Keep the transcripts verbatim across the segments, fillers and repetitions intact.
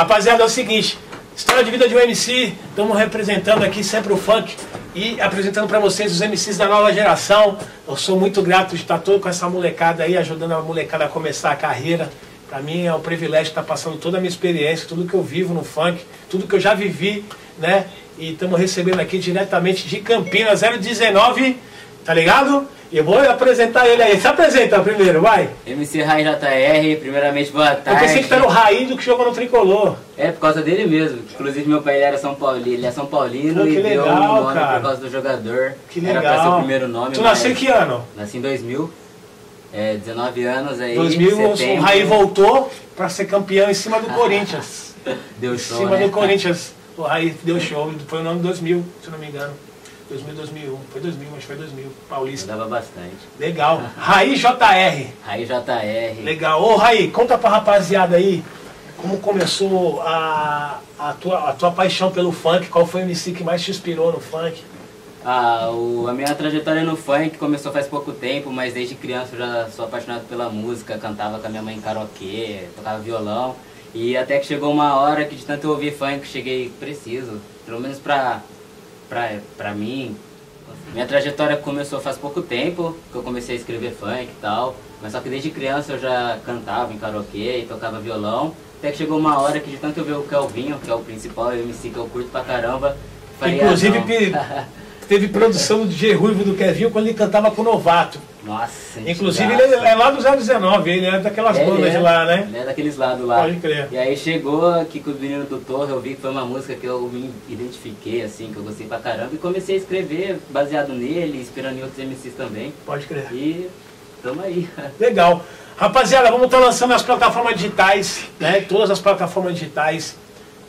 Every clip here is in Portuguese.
Rapaziada, é o seguinte, história de vida de um M C, estamos representando aqui sempre o funk e apresentando para vocês os M Cs da nova geração. Eu sou muito grato de estar todo com essa molecada aí, ajudando a molecada a começar a carreira. Para mim é um privilégio estar passando toda a minha experiência, tudo que eu vivo no funk, tudo que eu já vivi, né? E estamos recebendo aqui diretamente de Campinas, zero dezenove, tá ligado? E eu vou apresentar ele aí. Se apresenta primeiro, vai. M C Raí Júnior, primeiramente, boa tarde. Eu pensei que tá no Raí do que jogou no Tricolor. É, por causa dele mesmo. Inclusive, meu pai era São Paulino, ele é São Paulino. Pô, que e legal, deu um nome, cara, por causa do jogador. Que legal. Era pra ser o primeiro nome. Tu nasceu que ano? Nasci em dois mil. É, dezenove anos aí, dois mil, setembro. O Raí voltou pra ser campeão em cima do Corinthians. Deu show, Em cima né? do Corinthians. O Raí deu show. Foi o nome dois mil, se não me engano. dois mil, dois mil e um. Foi dois mil, mas foi dois mil. Paulista. Dava bastante. Legal. Raí Júnior. Raí Júnior. Legal. Ô, Raí, conta pra rapaziada aí como começou a, a, tua, a tua paixão pelo funk. Qual foi o M C que mais te inspirou no funk? Ah, o, a minha trajetória no funk começou faz pouco tempo, mas desde criança eu já sou apaixonado pela música, cantava com a minha mãe em karaokê, tocava violão. E até que chegou uma hora que de tanto eu ouvir funk, cheguei preciso, pelo menos pra, pra, pra mim. Minha trajetória começou faz pouco tempo, que eu comecei a escrever funk e tal, mas só que desde criança eu já cantava em karaokê e tocava violão. Até que chegou uma hora que de tanto eu ver o Kevinho, que é o principal M C que eu curto pra caramba, falei, inclusive, ah, teve produção do D J Rhuivo do Kevinho quando ele cantava com o Novato. Nossa, inclusive ele é lá do zero dezenove, ele é daquelas é, bandas é, de lá, né? Ele é daqueles lados lá. Pode crer. E aí chegou aqui com o Menino do Torre, eu vi que foi uma música que eu me identifiquei, assim, que eu gostei pra caramba. E comecei a escrever baseado nele, inspirando em outros M Cs também. Pode crer. E tamo aí. Legal. Rapaziada, vamos estar tá lançando as plataformas digitais, né? Todas as plataformas digitais.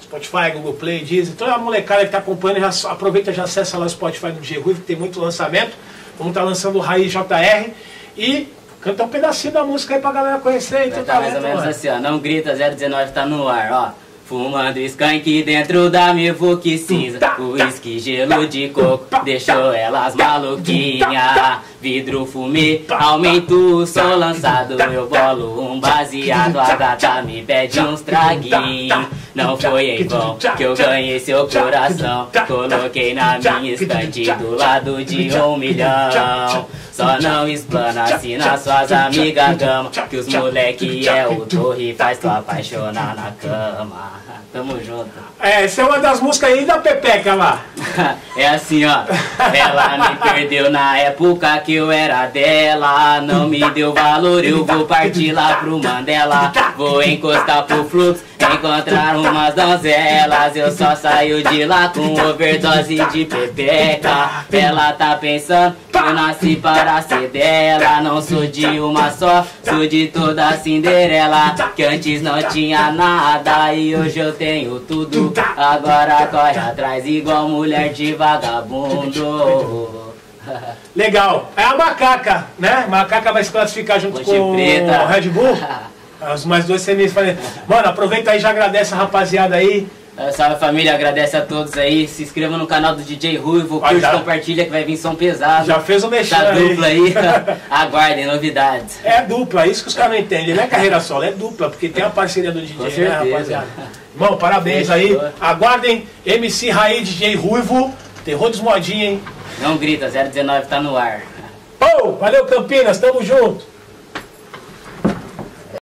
Spotify, Google Play, Deezer, toda a molecada que está acompanhando, já aproveita e já acessa lá o Spotify do D J Rhuivo, que tem muito lançamento. Vamos estar tá lançando o Raí Júnior e canta um pedacinho da música aí pra galera conhecer. Então tá mais ou menos assim, ó, não grita, zero dezenove tá no ar, ó. Fumando skunk dentro da Mivuque cinza, uísque, gelo de coco, deixou elas maluquinha. Vidro fumê, aumento o som lançado, eu bolo um baseado. A gata me pede uns traguinhos, não foi em vão que eu ganhei seu coração. Coloquei na minha estante do lado de um milhão. Só não explana assim nas suas amigas gama, que os moleque é o Torre, faz tu apaixonar na cama. Tamo junto. É, essa é uma das músicas aí da Pepeca lá. É assim, ó. Ela me perdeu na época que eu era dela, não me deu valor, eu vou partir lá pro Mandela. Vou encostar pro fluxo, encontrar umas donzelas. Eu só saio de lá com overdose de Pepeca. Ela tá pensando que eu nasci para ser dela. Não sou de uma só, sou de toda a Cinderela. Que antes não tinha nada e hoje eu tenho tudo. Agora corre atrás igual mulher de vagabundo. Legal, é a Macaca, né? Macaca vai se classificar junto Ponte com Preta. O Red Bull. Os mais dois semis. Mano, aproveita aí e já agradece a rapaziada aí. Salve família, agradece a todos aí. Se inscreva no canal do D J Rhuivo, curte, já compartilha que vai vir som pesado. Já fez o mexer da dupla aí. Aguardem novidades. É dupla, isso que os caras não entendem. Não é carreira solo, é dupla, porque tem a parceria do D J, né, rapaziada? Irmão, parabéns. Fechou aí. Aguardem M C Raí, D J Rhuivo. Terror dos modinhos, hein? Não grita, zero dezenove tá no ar. Pô, valeu Campinas, tamo junto.